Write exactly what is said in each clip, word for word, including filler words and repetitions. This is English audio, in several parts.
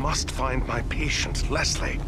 must find my patient, Leslie.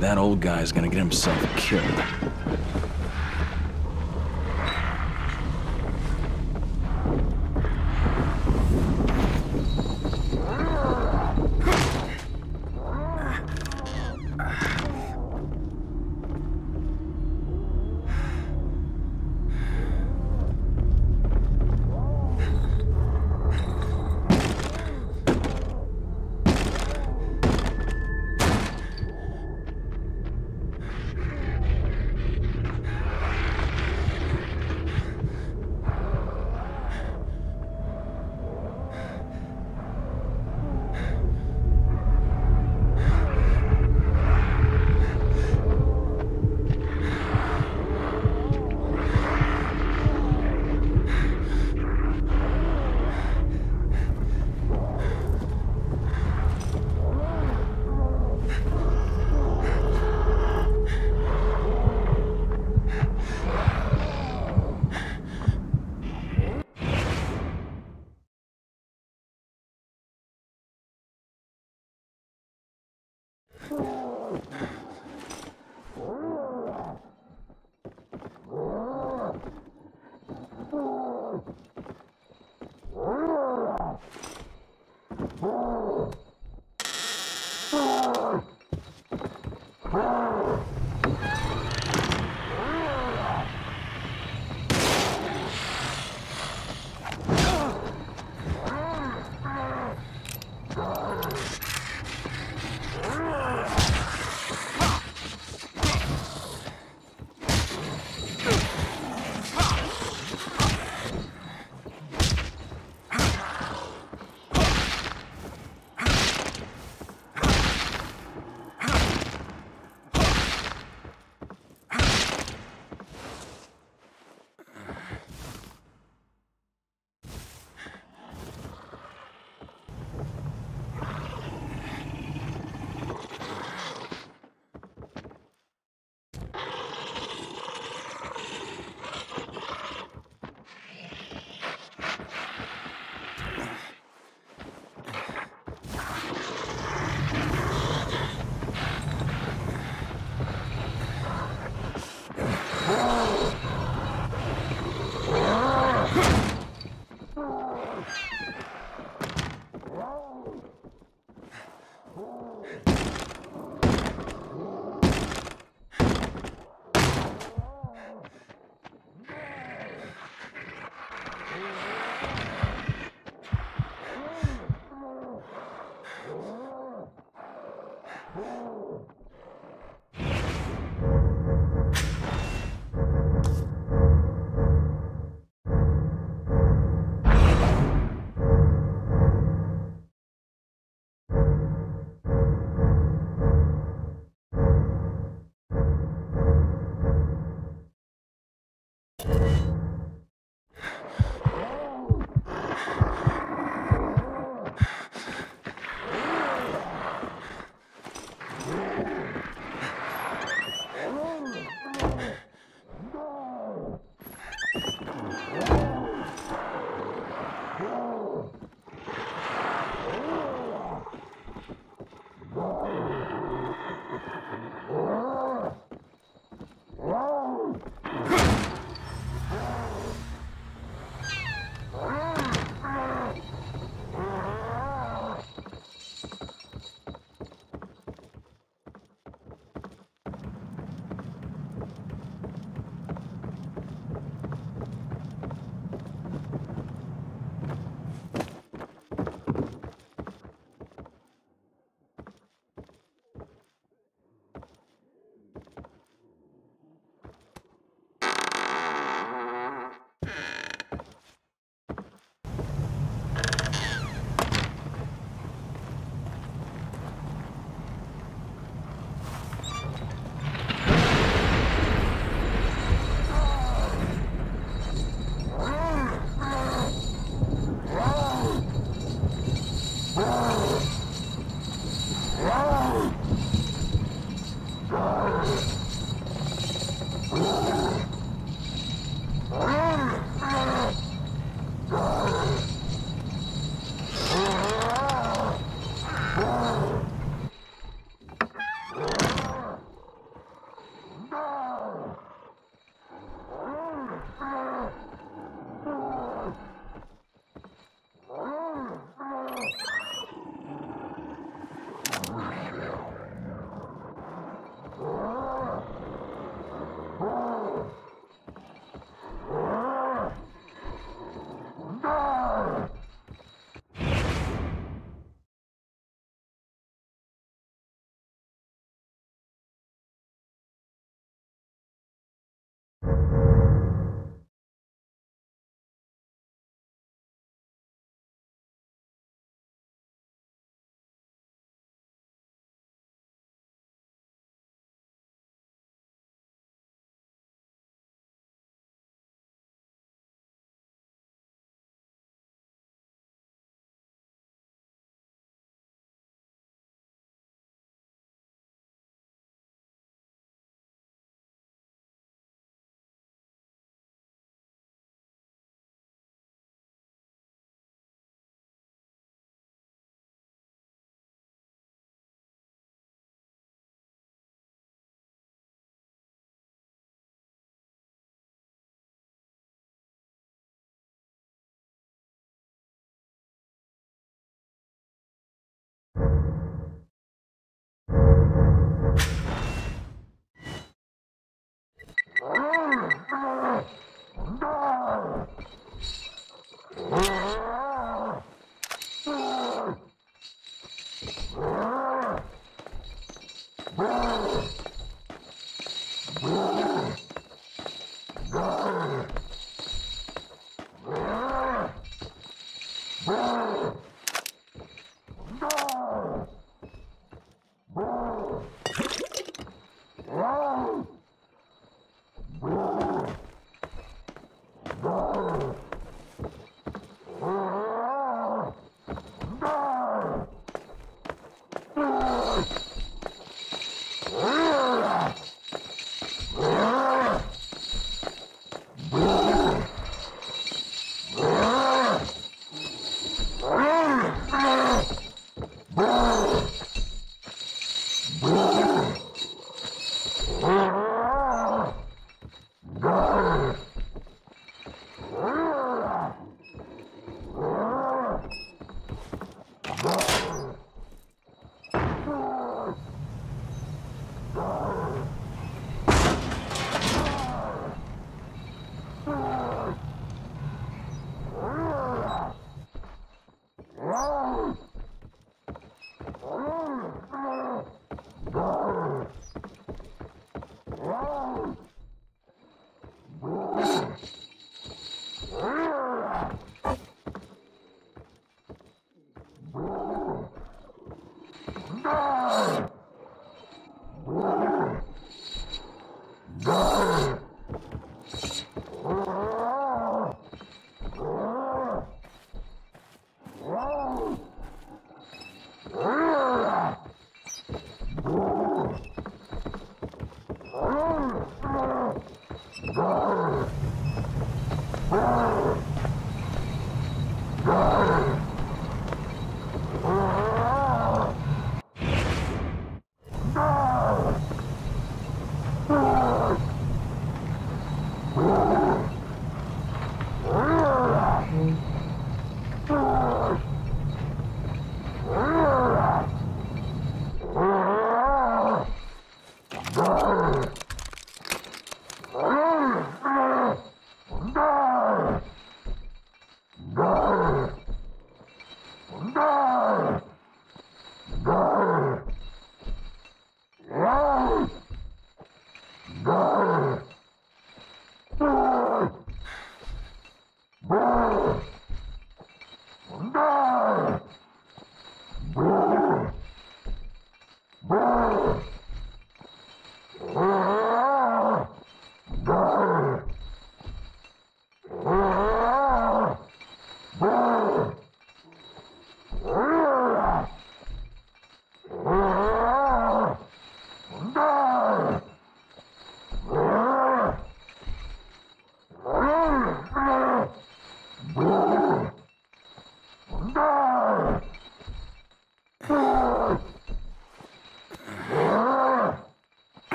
That old guy's gonna get himself killed.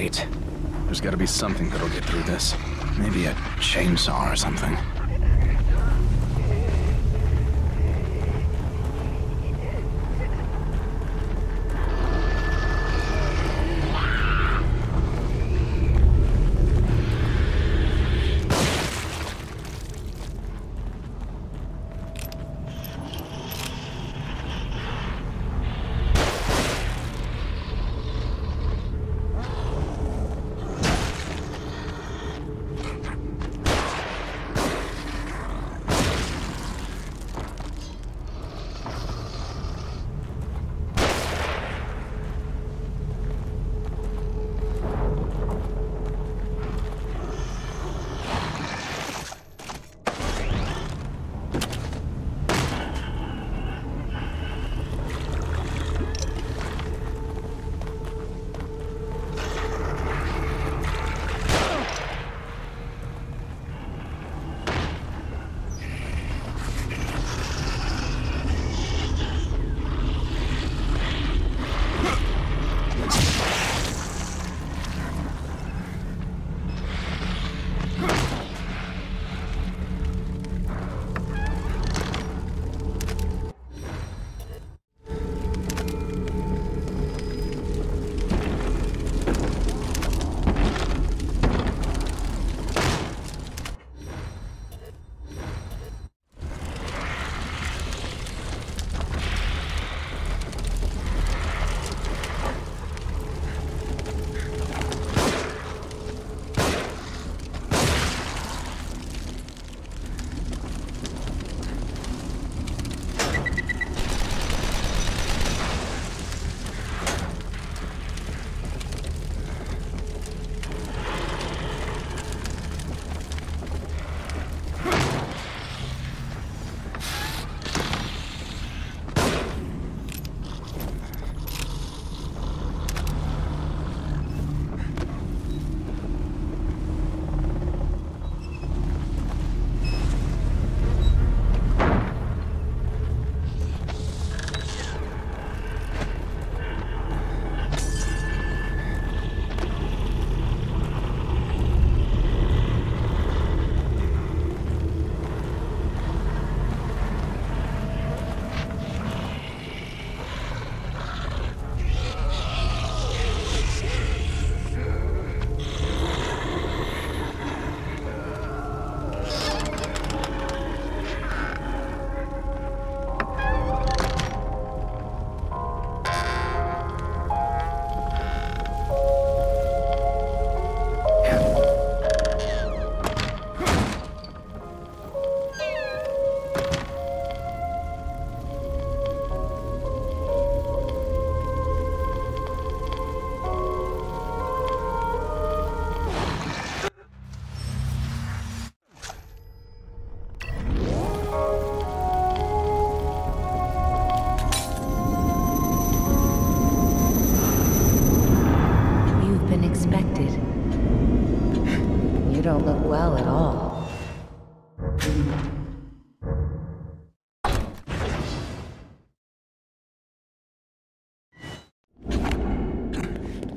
Great. There's gotta be something that'll get through this. Maybe a chainsaw or something.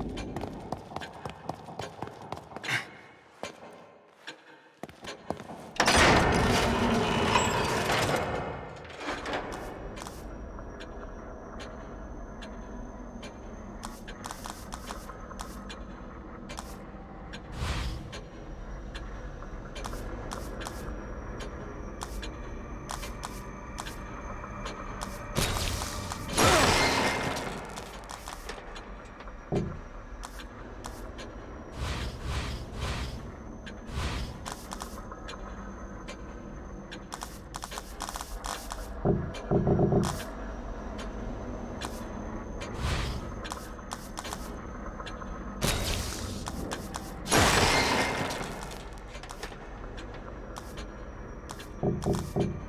You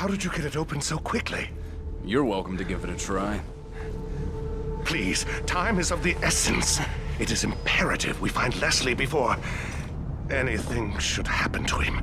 How did you get it open so quickly? You're welcome to give it a try. Please, time is of the essence. It is imperative we find Leslie before anything should happen to him.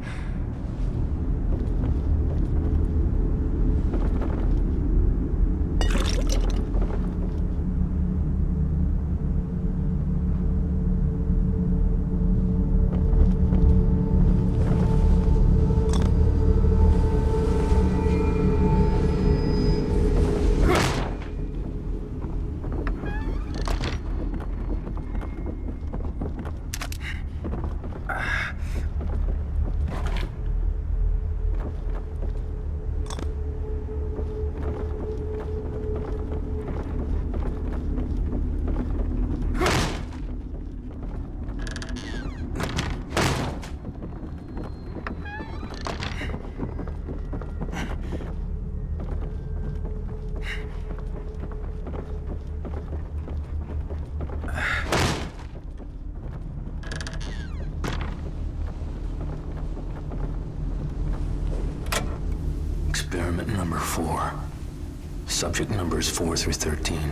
Subject numbers four through thirteen.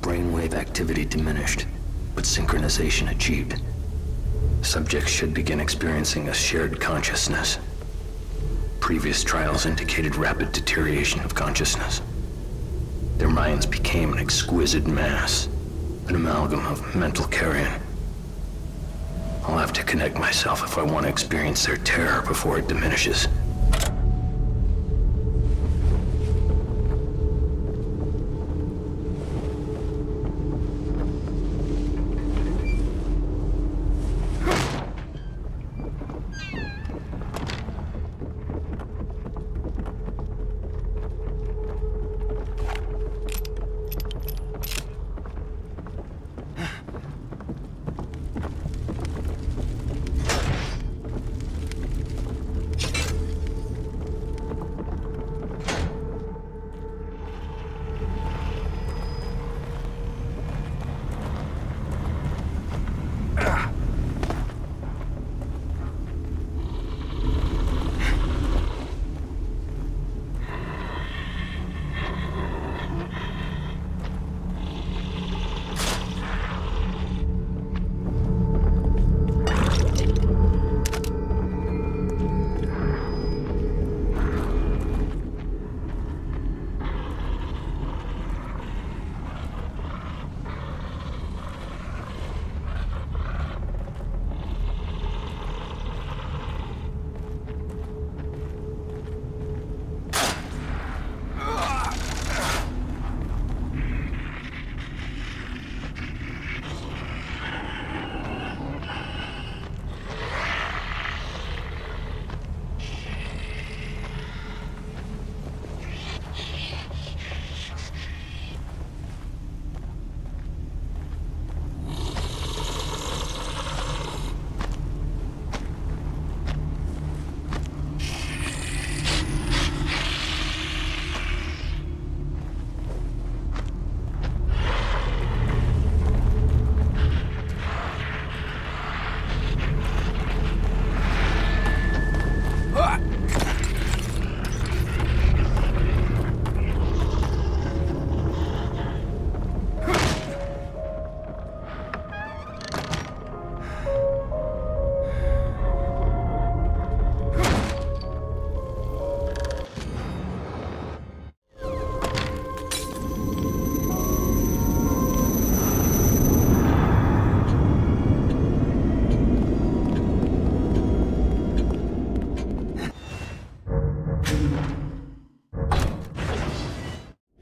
Brainwave activity diminished, but synchronization achieved. Subjects should begin experiencing a shared consciousness. Previous trials indicated rapid deterioration of consciousness. Their minds became an exquisite mass, an amalgam of mental carrion. I'll have to connect myself if I want to experience their terror before it diminishes.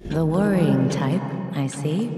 The worrying type, I see.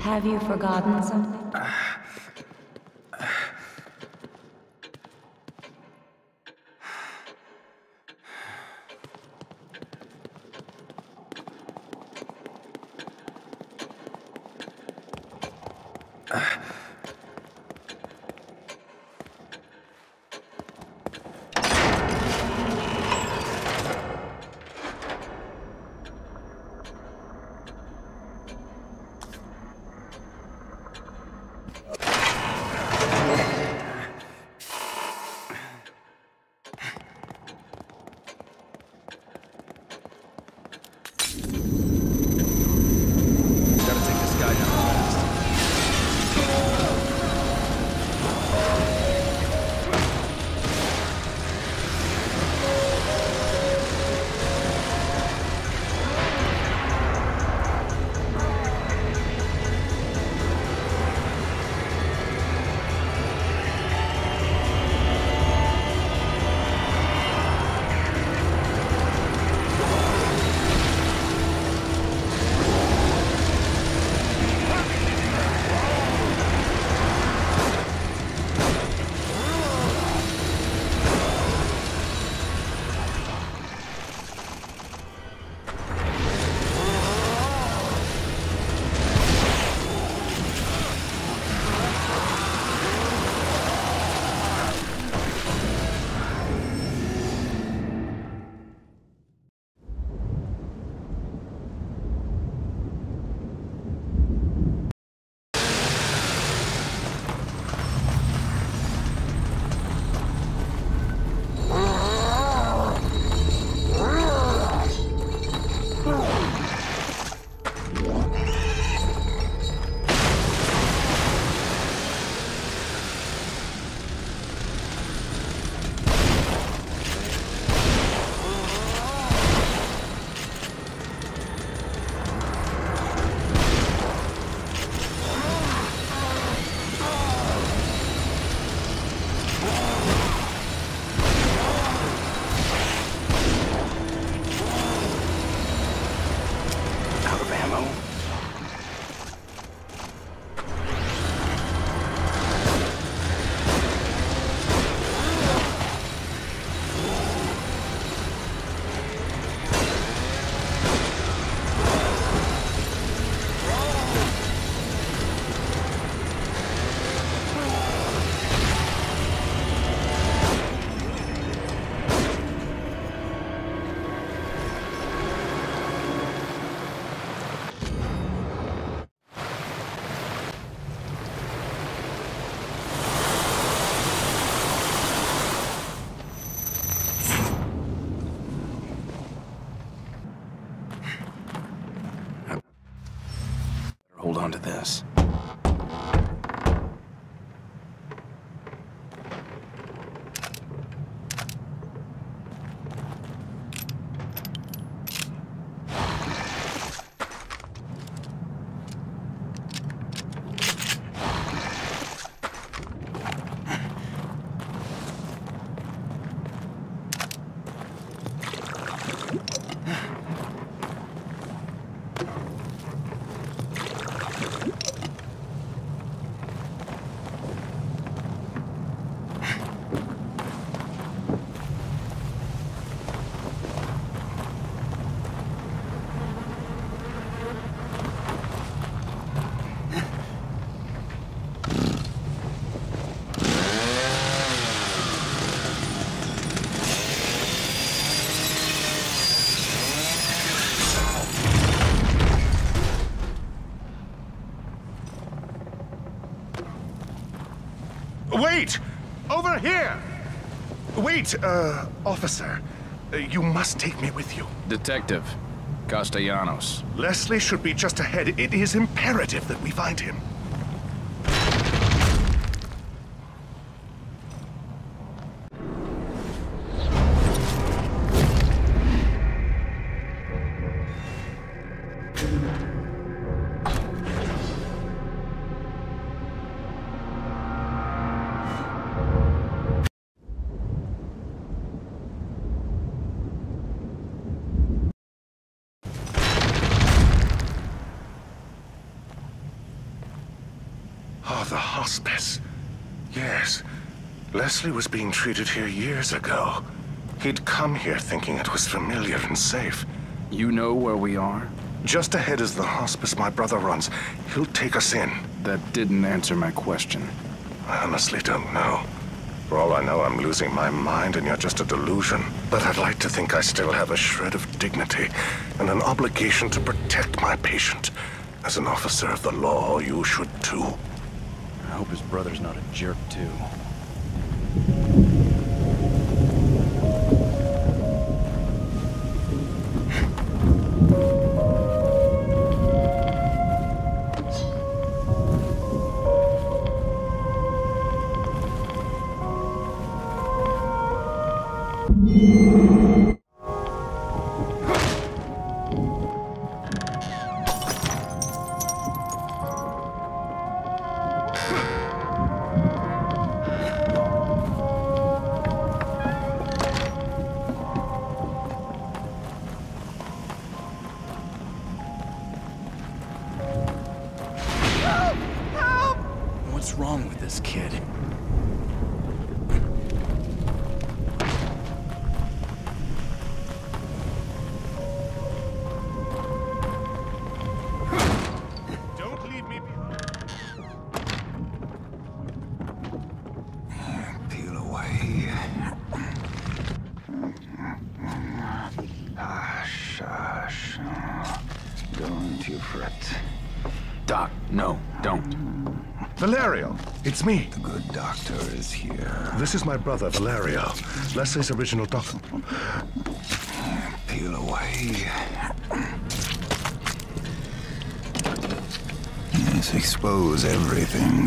Have you forgotten something? Uh, uh, uh, This. Wait! Over here! Wait, uh, officer. You must take me with you. Detective Castellanos. Leslie should be just ahead. It is imperative that we find him. the hospice. Yes. Leslie was being treated here years ago. He'd come here thinking it was familiar and safe. You know where we are? Just ahead is the hospice my brother runs. He'll take us in. That didn't answer my question. I honestly don't know. For all I know, I'm losing my mind and you're just a delusion. But I'd like to think I still have a shred of dignity and an obligation to protect my patient. As an officer of the law, you should too. I hope his brother's not a jerk too. Valerio, it's me. The good doctor is here. This is my brother, Valerio. Leslie's original doctor. Peel away. Let's expose everything.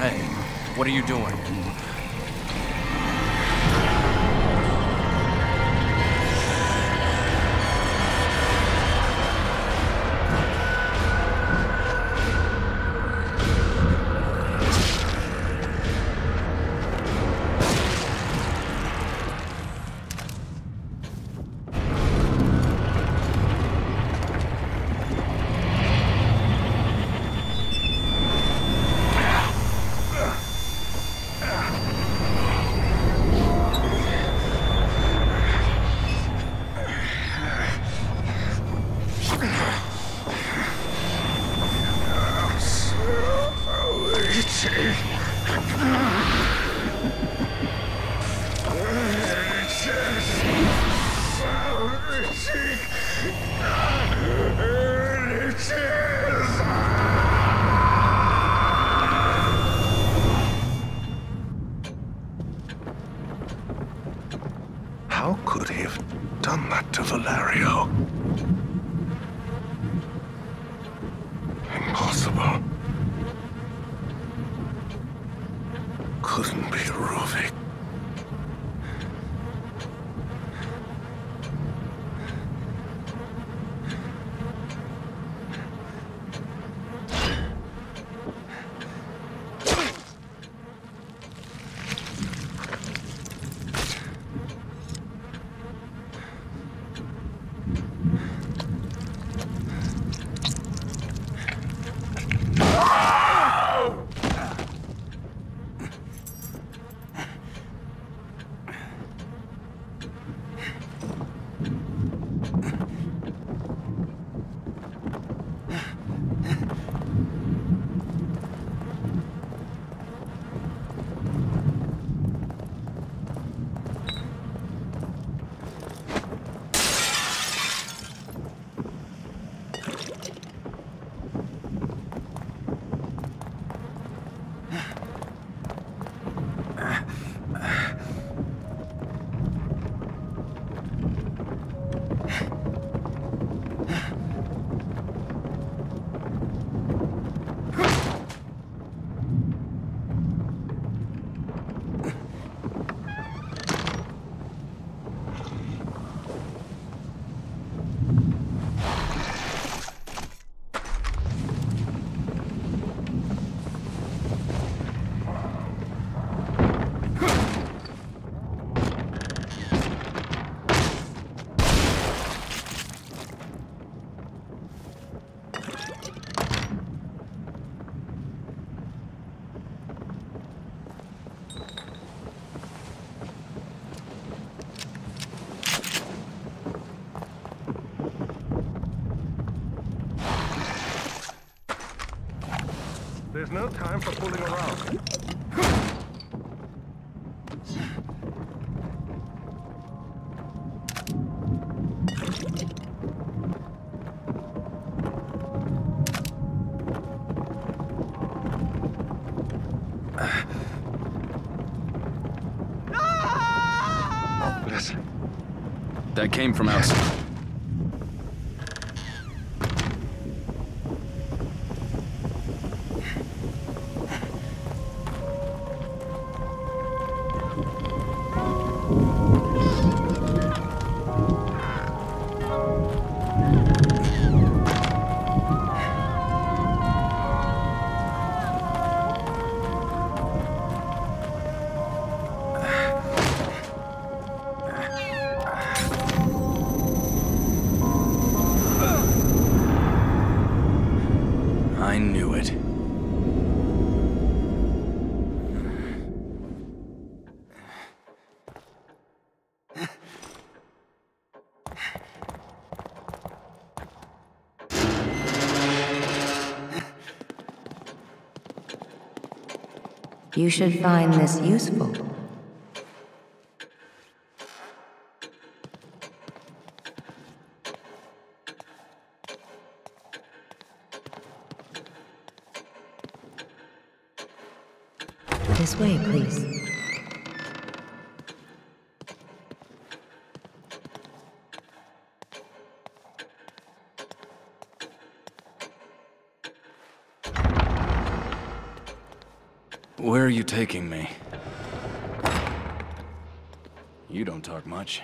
Hey, what are you doing? Yeah. There's no time for fooling around. Oh, listen. That came from outside. You should find this useful. This way, please. Where are you taking me? You don't talk much.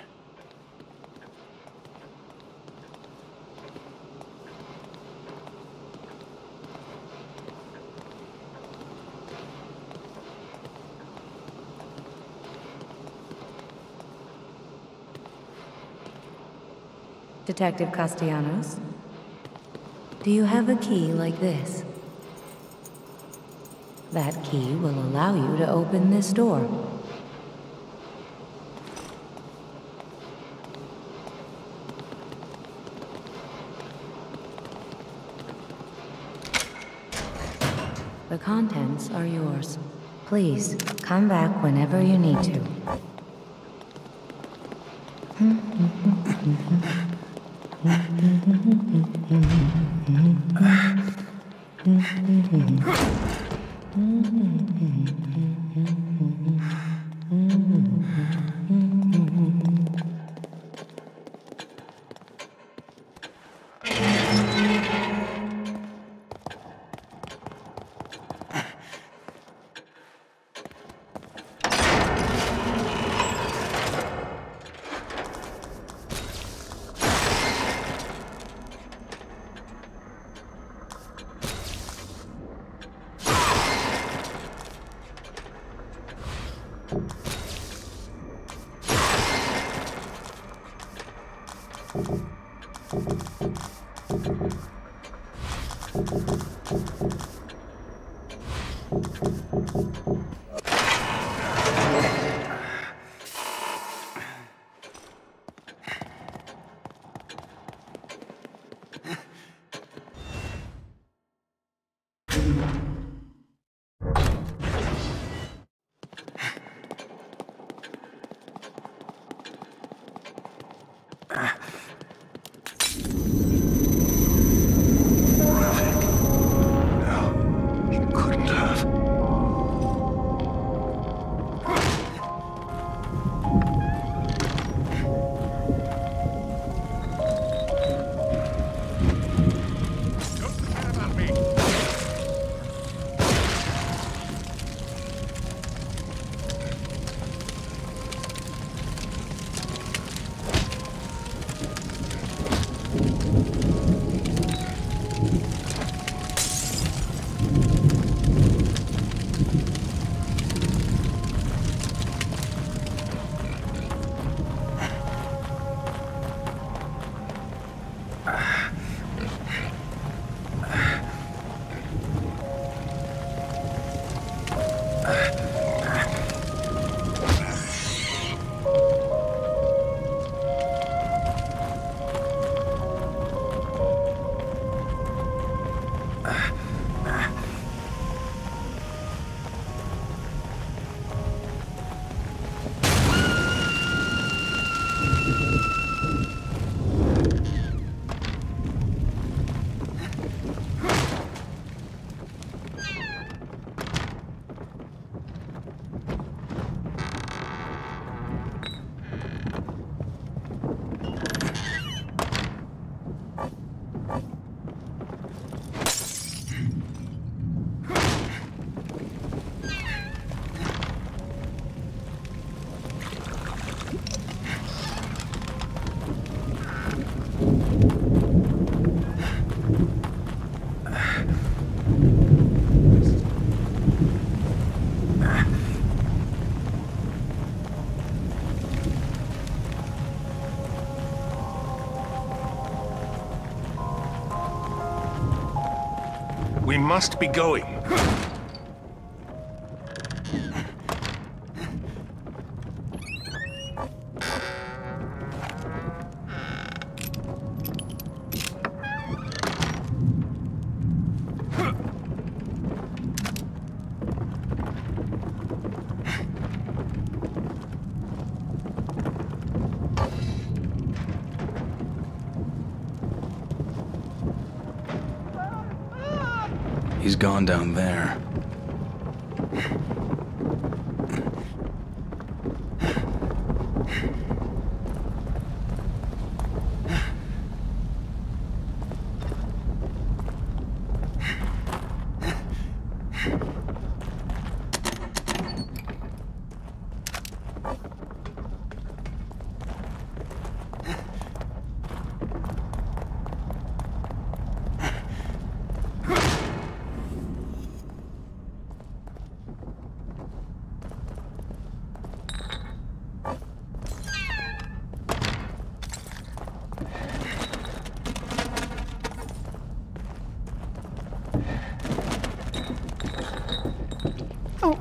Detective Castellanos, do you have a key like this? That key will allow you to open this door. The contents are yours. Please, come back whenever you need to. No. We must be going. He's gone down there.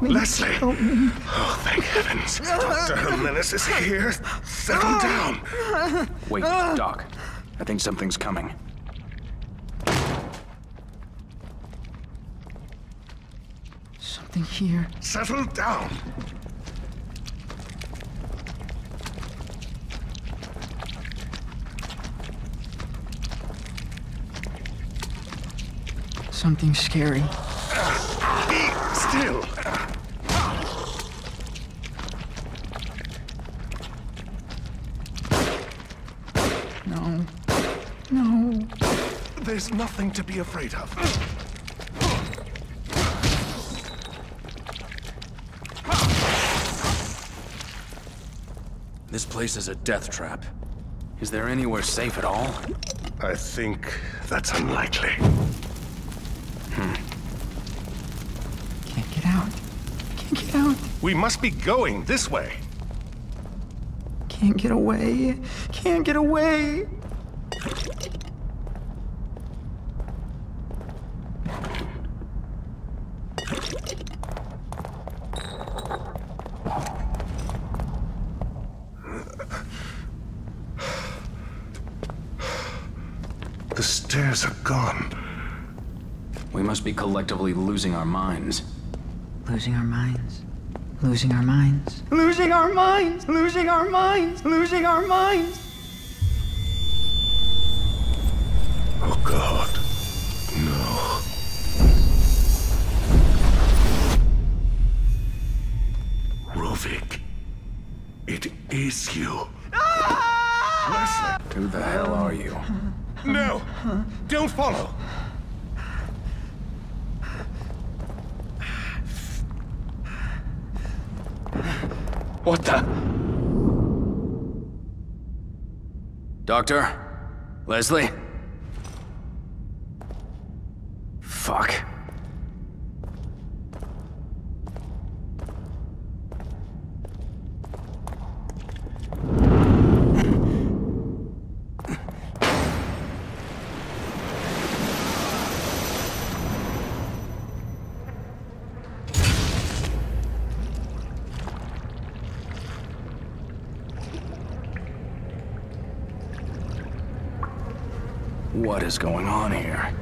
Leslie! Oh, thank heavens. Doctor Herminus is here. Settle down. Wait, Doc. I think something's coming. Something here. Settle down. Something scary. Be still. No. No. There's nothing to be afraid of. This place is a death trap. Is there anywhere safe at all? I think that's unlikely. Hmm. Can't get out. Can't get out. We must be going this way. Can't get away. Can't get away. The stairs are gone. We must be collectively losing our minds. Losing our minds. Losing our minds. Losing our minds! Losing our minds! Losing our minds! Oh God, no. Rovik, it is you. Ah! Leslie! Who the hell are you? No! Don't follow! What the? Doctor? Leslie? Fuck. What is going on here?